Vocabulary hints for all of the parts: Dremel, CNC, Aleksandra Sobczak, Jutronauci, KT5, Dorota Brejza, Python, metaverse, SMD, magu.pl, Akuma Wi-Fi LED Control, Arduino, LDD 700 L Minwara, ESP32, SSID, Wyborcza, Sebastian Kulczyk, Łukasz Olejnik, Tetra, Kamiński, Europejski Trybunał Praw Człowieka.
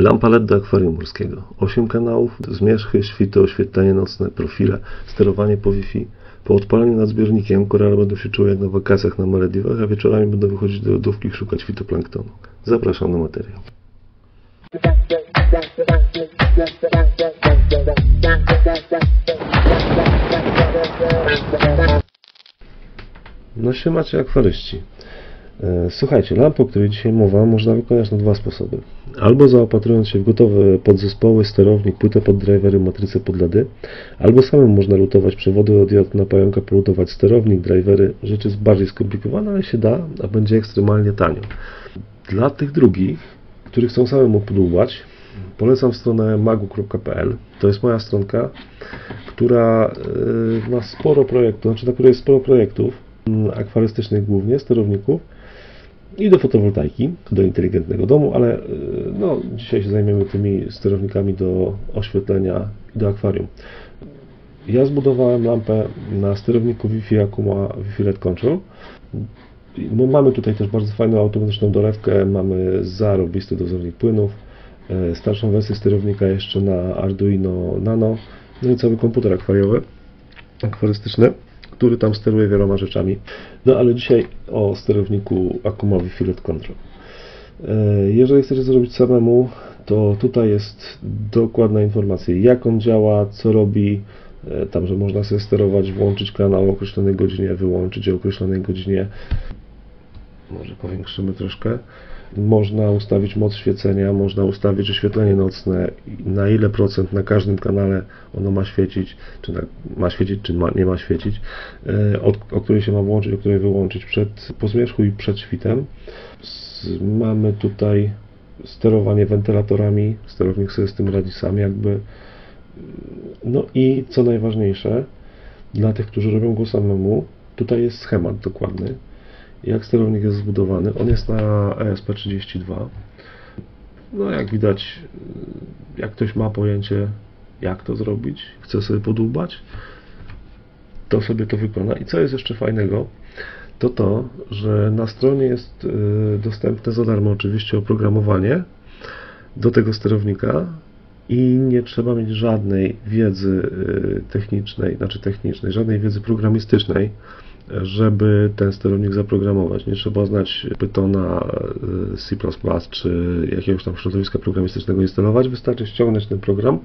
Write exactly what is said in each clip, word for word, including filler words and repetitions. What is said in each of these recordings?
Lampa L E D do akwarium morskiego, osiem kanałów, zmierzchy, świty, oświetlenie nocne, profile, sterowanie po Wi-Fi. Po odpaleniu nad zbiornikiem korale będą się czuły jak na wakacjach na Malediwach, a wieczorami będą wychodzić do lodówki i szukać fitoplanktonu. Zapraszam na materiał. No się macie akwaryści. Słuchajcie, lampę, o której dzisiaj mowa, można wykonać na dwa sposoby. Albo zaopatrując się w gotowe podzespoły, sterownik, płytę pod drivery, matrycę pod L E D y, albo samemu można lutować przewody od diod na pająka, polutować sterownik, drivery. Rzecz jest bardziej skomplikowana, ale się da, a będzie ekstremalnie tanio. Dla tych drugich, którzy chcą samemu podłubać, polecam stronę magu kropka p l. To jest moja stronka, która ma sporo projektów, znaczy na której jest sporo projektów akwarystycznych głównie, sterowników, i do fotowoltaiki, do inteligentnego domu, ale no, dzisiaj się zajmiemy tymi sterownikami do oświetlenia i do akwarium. Ja zbudowałem lampę na sterowniku Wi-Fi Akuma Wi-Fi L E D Control. Mamy tutaj też bardzo fajną automatyczną dolewkę, mamy zarobisty dozornik płynów, starszą wersję sterownika jeszcze na Arduino Nano, no i cały komputer akwariowy, akwarystyczny, który tam steruje wieloma rzeczami. No ale dzisiaj o sterowniku Akuma Wi-Fi L E D Control. Jeżeli chcecie zrobić samemu, to tutaj jest dokładna informacja, jak on działa, co robi, tam, że można sobie sterować, włączyć kanał o określonej godzinie, wyłączyć o określonej godzinie. Może powiększymy troszkę. Można ustawić moc świecenia, można ustawić oświetlenie nocne, na ile procent na każdym kanale ono ma świecić, czy na, ma świecić, czy ma, nie ma świecić, od, o której się ma włączyć, o której wyłączyć przed, po zmierzchu i przed świtem. Z, mamy tutaj sterowanie wentylatorami, sterownik sobie z tym radzi sam jakby. No i co najważniejsze, dla tych, którzy robią go samemu, tutaj jest schemat dokładny, jak sterownik jest zbudowany. On jest na E S P trzydzieści dwa. No jak widać, jak ktoś ma pojęcie, jak to zrobić, chce sobie podłubać, to sobie to wykona. I co jest jeszcze fajnego, to to, że na stronie jest dostępne za darmo oczywiście oprogramowanie do tego sterownika i nie trzeba mieć żadnej wiedzy technicznej, znaczy technicznej, żadnej wiedzy programistycznej, żeby ten sterownik zaprogramować. Nie trzeba znać Pythona, C plus plus czy jakiegoś tam środowiska programistycznego instalować. Wystarczy ściągnąć ten program,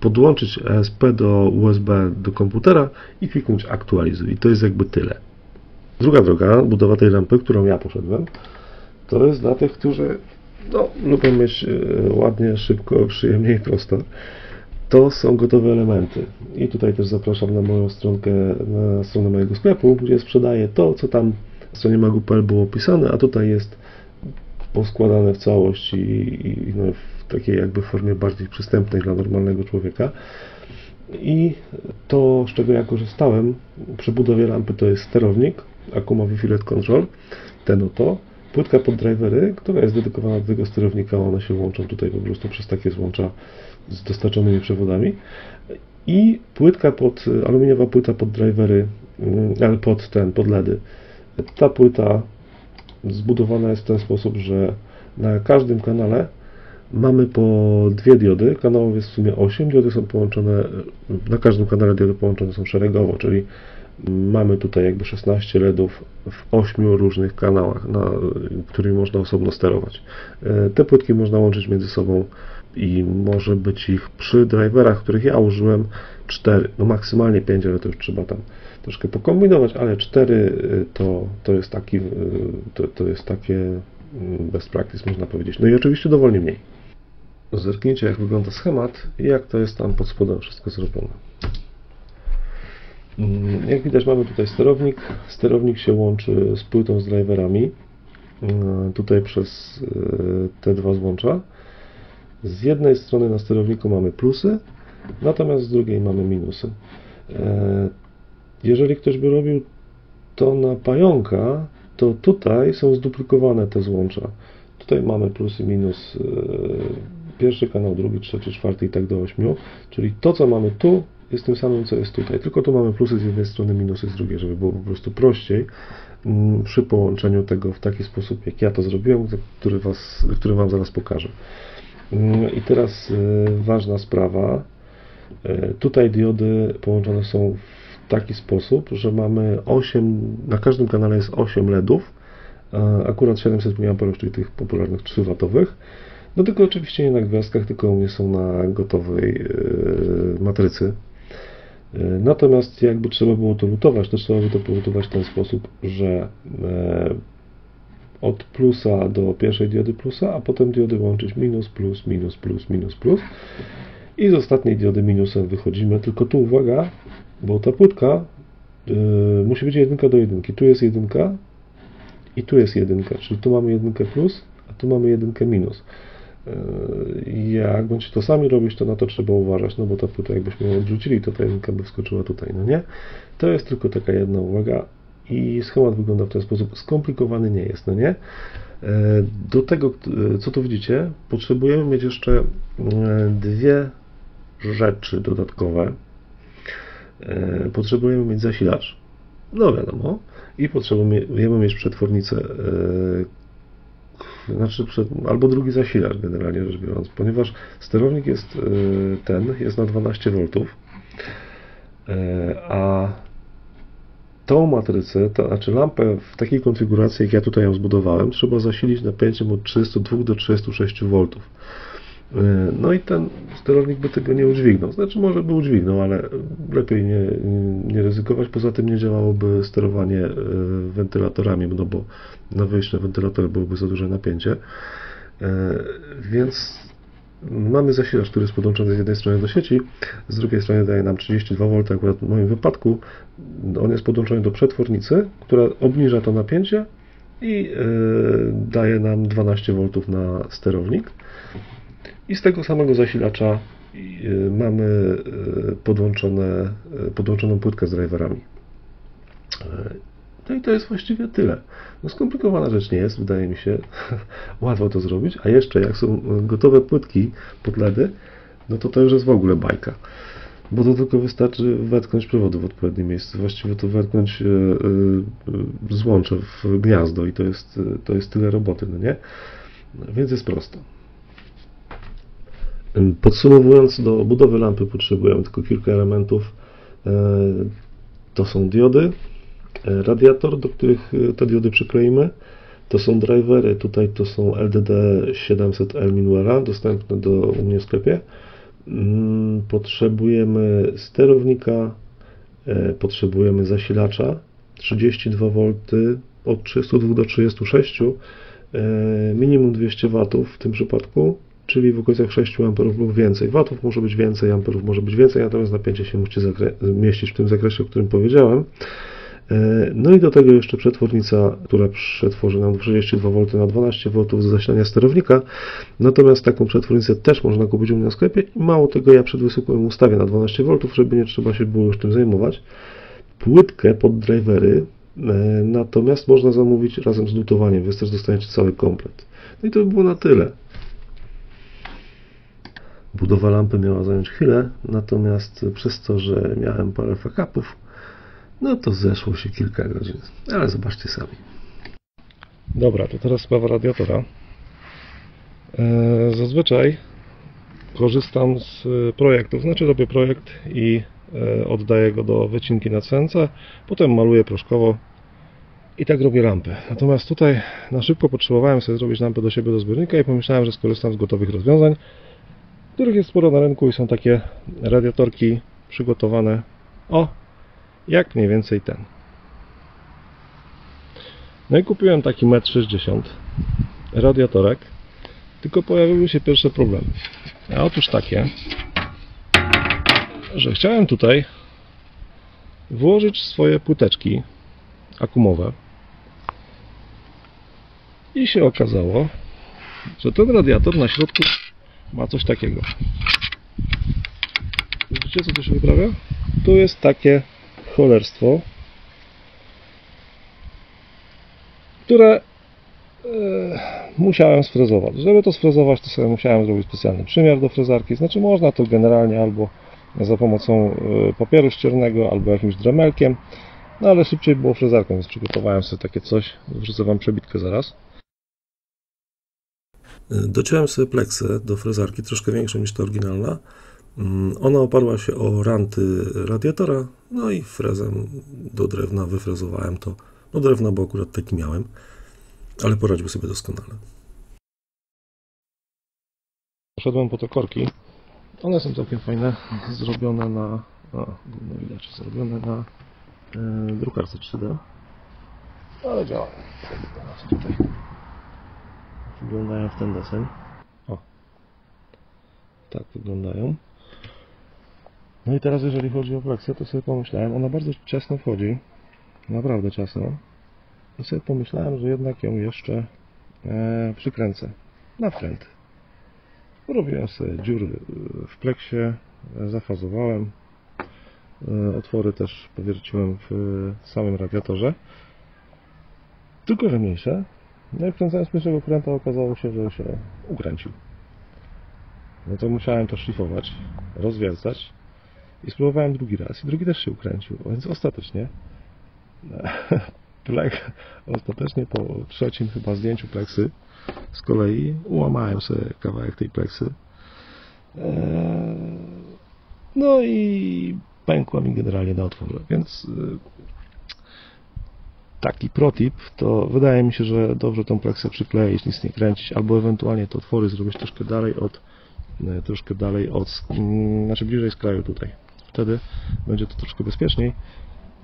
podłączyć E S P do U S B do komputera i kliknąć aktualizuj. I to jest jakby tyle. Druga droga, budowa tej lampy, którą ja poszedłem, to jest dla tych, którzy no, lubią mieć ładnie, szybko, przyjemnie i prosto. To są gotowe elementy. I tutaj też zapraszam na moją stronkę, na stronę mojego sklepu, gdzie sprzedaję to, co tam na stronie magu kropka p l było opisane, a tutaj jest poskładane w całość i, i no, w takiej jakby formie bardziej przystępnej dla normalnego człowieka. I to, z czego ja korzystałem przy budowie lampy, to jest sterownik Akuma Wi-Fi L E D Control, ten oto, płytka pod drivery, która jest dedykowana do tego sterownika, one się łączą tutaj po prostu przez takie złącza z dostarczonymi przewodami, i płytka pod, aluminiowa płyta pod drivery, ale pod ten, pod L E D y. Ta płyta zbudowana jest w ten sposób, że na każdym kanale mamy po dwie diody, kanałów jest w sumie osiem, diody są połączone, na każdym kanale diody połączone są szeregowo, czyli mamy tutaj jakby szesnaście L E D ów w ośmiu różnych kanałach, na, którymi można osobno sterować. Te płytki można łączyć między sobą i może być ich przy driverach, których ja użyłem, cztery, no maksymalnie pięć, ale to już trzeba tam troszkę pokombinować, ale cztery to, to, jest, taki, to, to jest takie best practice, można powiedzieć. No i oczywiście dowolnie mniej. Zerknijcie, jak wygląda schemat i jak to jest tam pod spodem wszystko zrobione. Jak widać, mamy tutaj sterownik. Sterownik się łączy z płytą, z driverami, tutaj przez te dwa złącza. Z jednej strony na sterowniku mamy plusy, natomiast z drugiej mamy minusy. Jeżeli ktoś by robił to na pająka, to tutaj są zduplikowane te złącza. Tutaj mamy plus i minus, pierwszy kanał, drugi, trzeci, czwarty i tak do ośmiu. Czyli to, co mamy tu, jest tym samym, co jest tutaj, tylko tu mamy plusy z jednej strony, minusy z drugiej, żeby było po prostu prościej przy połączeniu tego w taki sposób, jak ja to zrobiłem, który, was, który Wam zaraz pokażę. I teraz ważna sprawa. Tutaj diody połączone są w taki sposób, że mamy osiem, na każdym kanale jest osiem LEDów, akurat siedemset miliamperów, czyli tych popularnych trzy watowych. No tylko oczywiście nie na gwiazdkach, tylko nie są na gotowej matrycy. Natomiast jakby trzeba było to lutować, to trzeba by to polutować w ten sposób, że od plusa do pierwszej diody plusa, a potem diody łączyć minus, plus, minus, plus, minus, plus. I z ostatniej diody minusem wychodzimy, tylko tu uwaga, bo ta płytka yy, musi być jedynka do jedynki. Tu jest jedynka i tu jest jedynka, czyli tu mamy jedynkę plus, a tu mamy jedynkę minus. Yy, jak będziecie to sami robić, to na to trzeba uważać, no bo ta płyta jakbyśmy ją odrzucili, to ta jedynka by wskoczyła tutaj, no nie? To jest tylko taka jedna uwaga i schemat wygląda w ten sposób. Skomplikowany nie jest, no nie? Yy, do tego, co tu widzicie, potrzebujemy mieć jeszcze dwie rzeczy dodatkowe. Potrzebujemy mieć zasilacz, no wiadomo, i potrzebujemy mieć przetwornicę, znaczy przed, albo drugi zasilacz generalnie rzecz biorąc, ponieważ sterownik jest ten, jest na dwanaście woltów, a tą matrycę, to znaczy lampę w takiej konfiguracji, jak ja tutaj ją zbudowałem, trzeba zasilić napięciem od trzydziestu dwóch do trzydziestu sześciu woltów. No i ten sterownik by tego nie udźwignął, znaczy może by udźwignął, ale lepiej nie, nie ryzykować, poza tym nie działałoby sterowanie wentylatorami, no bo na wyjście na wentylator byłoby za duże napięcie, więc mamy zasilacz, który jest podłączony z jednej strony do sieci, z drugiej strony daje nam trzydzieści dwa wolty, akurat w moim wypadku on jest podłączony do przetwornicy, która obniża to napięcie i daje nam dwanaście woltów na sterownik. I z tego samego zasilacza mamy podłączone, podłączoną płytkę z driverami. No i to jest właściwie tyle. No skomplikowana rzecz nie jest, wydaje mi się. Łatwo to zrobić. A jeszcze jak są gotowe płytki pod LEDy, no to to już jest w ogóle bajka. Bo to tylko wystarczy wetknąć przewody w odpowiednim miejscu. Właściwie to wetknąć złącze w gniazdo i to jest, to jest tyle roboty, no nie? Więc jest prosto. Podsumowując, do budowy lampy potrzebujemy tylko kilka elementów. To są diody, radiator, do których te diody przykleimy. To są drivery, tutaj to są L D D siedemset L Minwara, dostępne do, u mnie w sklepie. Potrzebujemy sterownika, potrzebujemy zasilacza trzydzieści dwa wolty od trzystu dwóch do trzydziestu sześciu, minimum dwieście watów w tym przypadku, czyli w okolicach sześciu amperów lub więcej. Watów może być więcej, amperów może być więcej, natomiast napięcie się musi mieścić w tym zakresie, o którym powiedziałem. No i do tego jeszcze przetwornica, która przetworzy nam trzydzieści dwa wolty na dwanaście woltów z zasilania sterownika. Natomiast taką przetwornicę też można kupić u mnie na sklepie. I mało tego, ja przed wysyłką ustawię na dwanaście woltów, żeby nie trzeba się było już tym zajmować. Płytkę pod drivery natomiast można zamówić razem z lutowaniem, więc też dostaniecie cały komplet. No i to by było na tyle. Budowa lampy miała zająć chwilę, natomiast przez to, że miałem parę fuck-upów, no to zeszło się kilka godzin, ale zobaczcie sami. Dobra, to teraz sprawa radiatora. Zazwyczaj korzystam z projektów, znaczy robię projekt i oddaję go do wycinki na C N C, potem maluję proszkowo i tak robię lampy. Natomiast tutaj na szybko potrzebowałem sobie zrobić lampę do siebie do zbiornika i pomyślałem, że skorzystam z gotowych rozwiązań, których jest sporo na rynku i są takie radiatorki przygotowane o, jak mniej więcej ten. No i kupiłem taki metr sześćdziesiąt radiatorek, tylko pojawiły się pierwsze problemy. A otóż takie, że chciałem tutaj włożyć swoje płyteczki akumowe i się okazało, że ten radiator na środku ma coś takiego. Widzicie, co tu się wyprawia? Tu jest takie cholerstwo, które yy, musiałem sfrezować. Żeby to sfrezować, to sobie musiałem zrobić specjalny przymiar do frezarki. Znaczy można to generalnie albo za pomocą yy, papieru ściernego, albo jakimś dremelkiem. No ale szybciej było frezarką, więc przygotowałem sobie takie coś. Wrzucę wam przebitkę zaraz. Dociąłem sobie pleksę do frezarki, troszkę większą niż ta oryginalna. Ona oparła się o ranty radiatora, no i frezem do drewna wyfrezowałem to. No drewno, bo akurat taki miałem, ale poradził sobie doskonale. Poszedłem po te korki. One są całkiem fajne, zrobione na... A, no widać, zrobione na yy, drukarce trzy D. Ale działają. Tutaj wyglądają w ten deseń. O, tak wyglądają. No i teraz jeżeli chodzi o pleksę, to sobie pomyślałem, ona bardzo ciasno wchodzi, naprawdę ciasno. I sobie pomyślałem, że jednak ją jeszcze e, przykręcę na wkręty. Robiłem sobie dziury w pleksie, zafazowałem, otwory też powierciłem w samym radiatorze, tylko że mniejsze. No i wkręcając pierwszego kręta okazało się, że się ukręcił. No to musiałem to szlifować, rozwiercać i spróbowałem drugi raz i drugi też się ukręcił, więc ostatecznie plek, ostatecznie po trzecim chyba zdjęciu pleksy z kolei ułamałem sobie kawałek tej pleksy. No i pękła mi generalnie na otworze, więc taki protip, to wydaje mi się, że dobrze tą pleksę przykleić, nic nie kręcić, albo ewentualnie te otwory zrobić troszkę dalej od, troszkę dalej od, znaczy bliżej skraju tutaj. Wtedy będzie to troszkę bezpieczniej.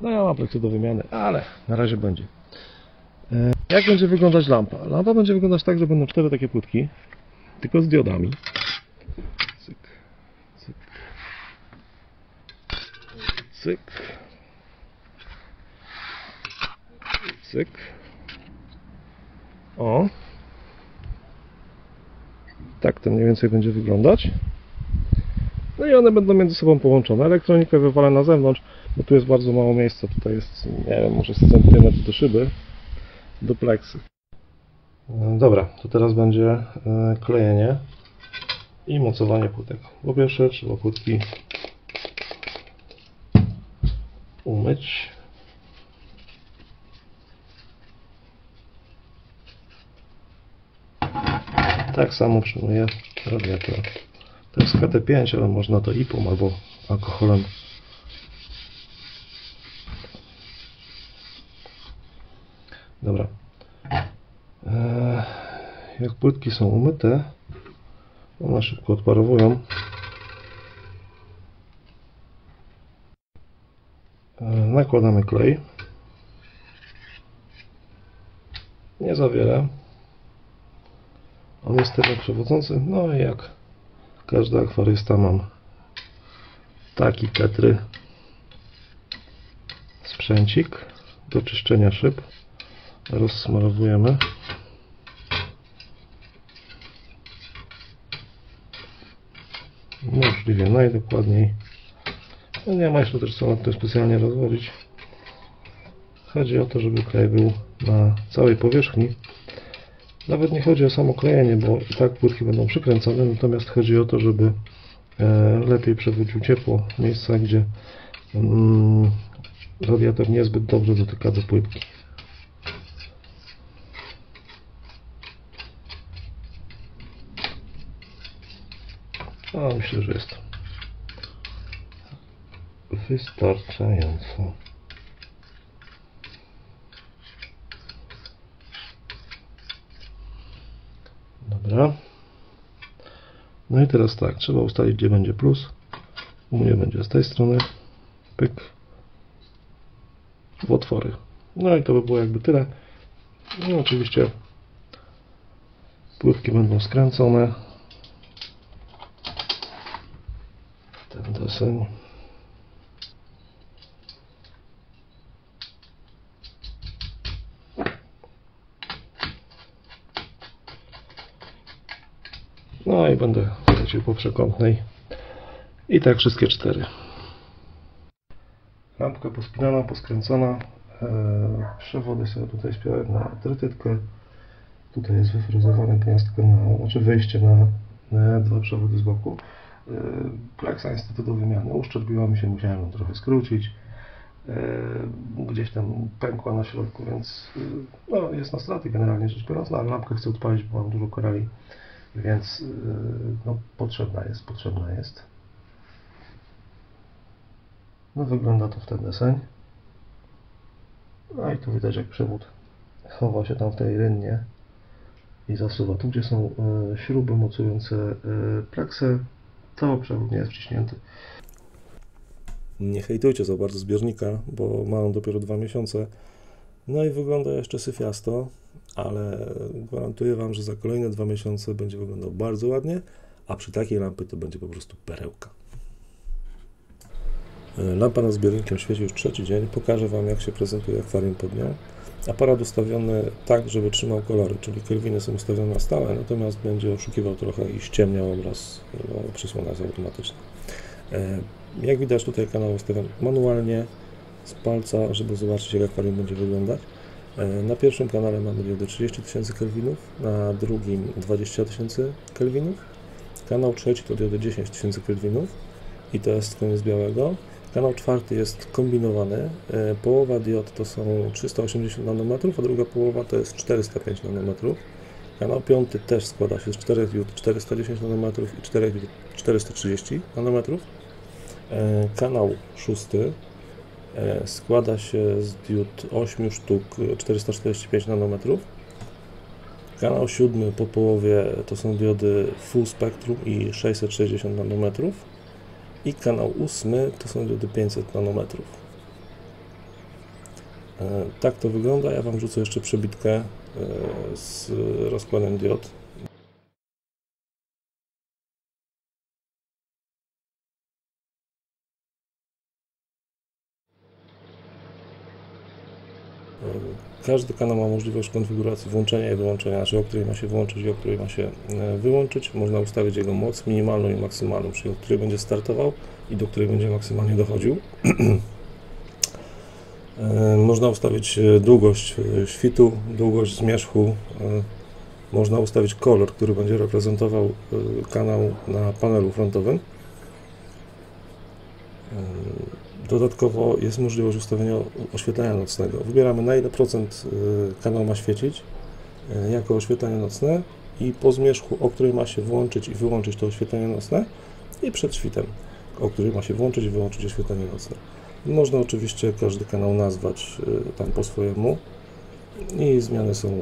No ja mam pleksę do wymiany, ale na razie będzie. Jak będzie wyglądać lampa? Lampa będzie wyglądać tak, że będą cztery takie płytki, tylko z diodami. Cyk, cyk, cyk, cyk. O, tak to mniej więcej będzie wyglądać. No i one będą między sobą połączone. Elektronikę wywalę na zewnątrz, bo tu jest bardzo mało miejsca. Tutaj jest, nie wiem, może centymetr do szyby, do pleksy. Dobra, to teraz będzie klejenie i mocowanie płytek. Po pierwsze trzeba płytki umyć. Tak samo przyjmuję radiator. To jest K T pięć, ale można to ipą albo alkoholem. Dobra. Jak płytki są umyte, one szybko odparowują. Nakładamy klej. Nie za wiele. On jest tyle przewodzący. No i jak każdy akwarysta mam taki tetry sprzęcik do czyszczenia szyb. Rozsmarowujemy. Możliwie najdokładniej. Nie ma jeszcze też co nad tym specjalnie rozwodzić. Chodzi o to, żeby klej był na całej powierzchni. Nawet nie chodzi o samo klejenie, bo i tak płytki będą przykręcone, natomiast chodzi o to, żeby lepiej przewodził ciepło w miejsca, gdzie mm, radiator niezbyt dobrze dotyka do płytki. A myślę, że jest wystarczająco. Dobra. No i teraz tak, trzeba ustalić, gdzie będzie plus. U mnie będzie z tej strony. Pyk. W otwory. No i to by było jakby tyle. No oczywiście płytki będą skręcone. Ten deseń. No i będę lecił po przekątnej. I tak wszystkie cztery. Lampka pospinana, poskręcona. Eee, przewody sobie tutaj spiąłem na trytytkę. Tutaj jest wyfryzowane gniazdko, na, znaczy wejście na, na dwa przewody z boku. Eee, pleksa niestety do wymiany. Uszczerbiła mi się, musiałem ją trochę skrócić. Eee, gdzieś tam pękła na środku, więc eee, no, jest na straty generalnie rzecz biorąc. No, ale lampkę chcę odpalić, bo mam dużo korali. Więc no, potrzebna jest, potrzebna jest. No wygląda to w ten deseń. No i tu widać, jak przewód chowa się tam w tej rynnie i zasuwa. Tu, gdzie są śruby mocujące pleksy, to przewód nie jest wciśnięty. Nie hejtujcie za bardzo zbiornika, bo ma on dopiero dwa miesiące. No i wygląda jeszcze syfiasto, ale gwarantuję Wam, że za kolejne dwa miesiące będzie wyglądał bardzo ładnie, a przy takiej lampy to będzie po prostu perełka. Lampa nad zbiornikiem świeci już trzeci dzień. Pokażę Wam, jak się prezentuje akwarium pod nią. Aparat ustawiony tak, żeby trzymał kolory, czyli kelwiny są ustawione na stałe, natomiast będzie oszukiwał trochę i ściemniał obraz, bo przysłona jest automatyczna. Jak widać, tutaj kanał ustawiam manualnie z palca, żeby zobaczyć, jak akwarium będzie wyglądać. Na pierwszym kanale mamy diodę trzydzieści tysięcy kelwinów, na drugim dwadzieścia tysięcy kelwinów, kanał trzeci to diodę dziesięć tysięcy kelwinów i to jest koniec białego. Kanał czwarty jest kombinowany, połowa diod to są trzysta osiemdziesiąt nanometrów, a druga połowa to jest czterysta pięć nanometrów. Kanał piąty też składa się z czterech diod czterysta dziesięć nanometrów i czterech diod czterysta trzydzieści nanometrów. Kanał szósty składa się z diod ośmiu sztuk czterysta czterdzieści pięć nanometrów. Kanał siódmy po połowie to są diody Full Spectrum i sześćset sześćdziesiąt nanometrów. I kanał ósmy to są diody pięćset nanometrów. Tak to wygląda. Ja Wam rzucę jeszcze przebitkę z rozkładem diod. Każdy kanał ma możliwość konfiguracji włączenia i wyłączenia, znaczy o której ma się włączyć i o której ma się wyłączyć. Można ustawić jego moc minimalną i maksymalną, czyli od której będzie startował i do której będzie maksymalnie dochodził. Można ustawić długość świtu, długość zmierzchu. Można ustawić kolor, który będzie reprezentował kanał na panelu frontowym. Dodatkowo jest możliwość ustawienia oświetlenia nocnego. Wybieramy, na ile procent kanał ma świecić jako oświetlenie nocne i po zmierzchu, o której ma się włączyć i wyłączyć to oświetlenie nocne, i przed świtem, o której ma się włączyć i wyłączyć oświetlenie nocne. Można oczywiście każdy kanał nazwać tam po swojemu i zmiany są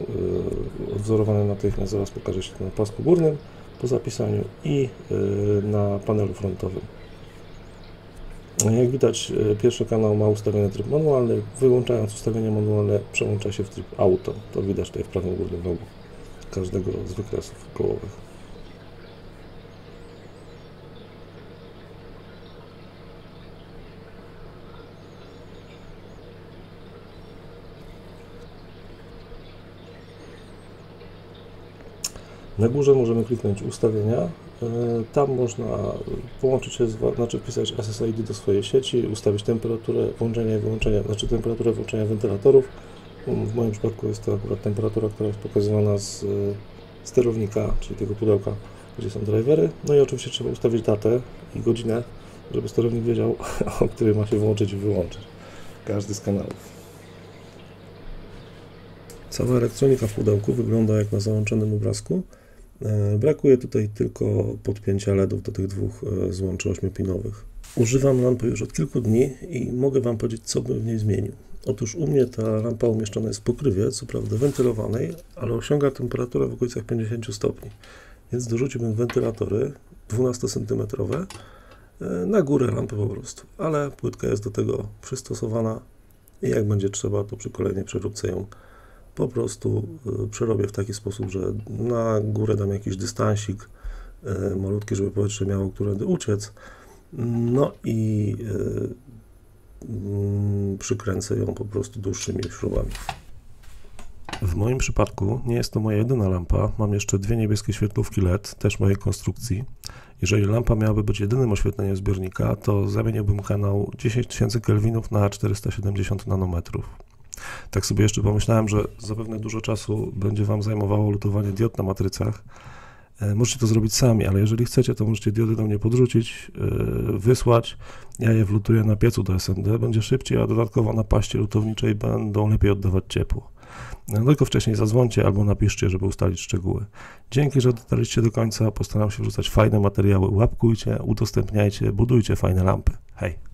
odwzorowane natychmiast, zaraz pokaże się to na pasku górnym po zapisaniu i na panelu frontowym. Jak widać, pierwszy kanał ma ustawiony tryb manualny, wyłączając ustawienie manualne przełącza się w tryb auto. To widać tutaj w prawym górnym rogu każdego z wykresów kołowych. Na górze możemy kliknąć ustawienia. Tam można połączyć się, znaczy wpisać S S I D do swojej sieci, ustawić temperaturę włączenia i wyłączenia, znaczy temperaturę włączenia wentylatorów. W moim przypadku jest to akurat temperatura, która jest pokazywana z sterownika, czyli tego pudełka, gdzie są drivery. No i oczywiście trzeba ustawić datę i godzinę, żeby sterownik wiedział, o której ma się włączyć i wyłączyć każdy z kanałów. Cała elektronika w pudełku wygląda jak na załączonym obrazku. Brakuje tutaj tylko podpięcia LEDów do tych dwóch złączy ośmiopinowych. Używam lampy już od kilku dni i mogę Wam powiedzieć, co bym w niej zmienił. Otóż u mnie ta lampa umieszczona jest w pokrywie, co prawda wentylowanej, ale osiąga temperaturę w okolicach pięćdziesięciu stopni. Więc dorzuciłbym wentylatory dwunastocentymetrowe na górę lampy po prostu. Ale płytka jest do tego przystosowana i jak będzie trzeba, to przy kolejnej przeróbce ją po prostu przerobię w taki sposób, że na górę dam jakiś dystansik malutki, żeby powietrze miało którędy uciec. No i przykręcę ją po prostu dłuższymi śrubami. W moim przypadku nie jest to moja jedyna lampa. Mam jeszcze dwie niebieskie świetlówki L E D, też mojej konstrukcji. Jeżeli lampa miałaby być jedynym oświetleniem zbiornika, to zamieniłbym kanał dziesięć tysięcy kelwinów na czterysta siedemdziesiąt nanometrów. Tak sobie jeszcze pomyślałem, że zapewne dużo czasu będzie Wam zajmowało lutowanie diod na matrycach. Możecie to zrobić sami, ale jeżeli chcecie, to możecie diody do mnie podrzucić, wysłać. Ja je wlutuję na piecu do S M D, będzie szybciej, a dodatkowo na paście lutowniczej będą lepiej oddawać ciepło. No, tylko wcześniej zadzwońcie albo napiszcie, żeby ustalić szczegóły. Dzięki, że dotarliście do końca. Postaram się wrzucać fajne materiały. Łapkujcie, udostępniajcie, budujcie fajne lampy. Hej!